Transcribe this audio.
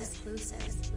Exclusive.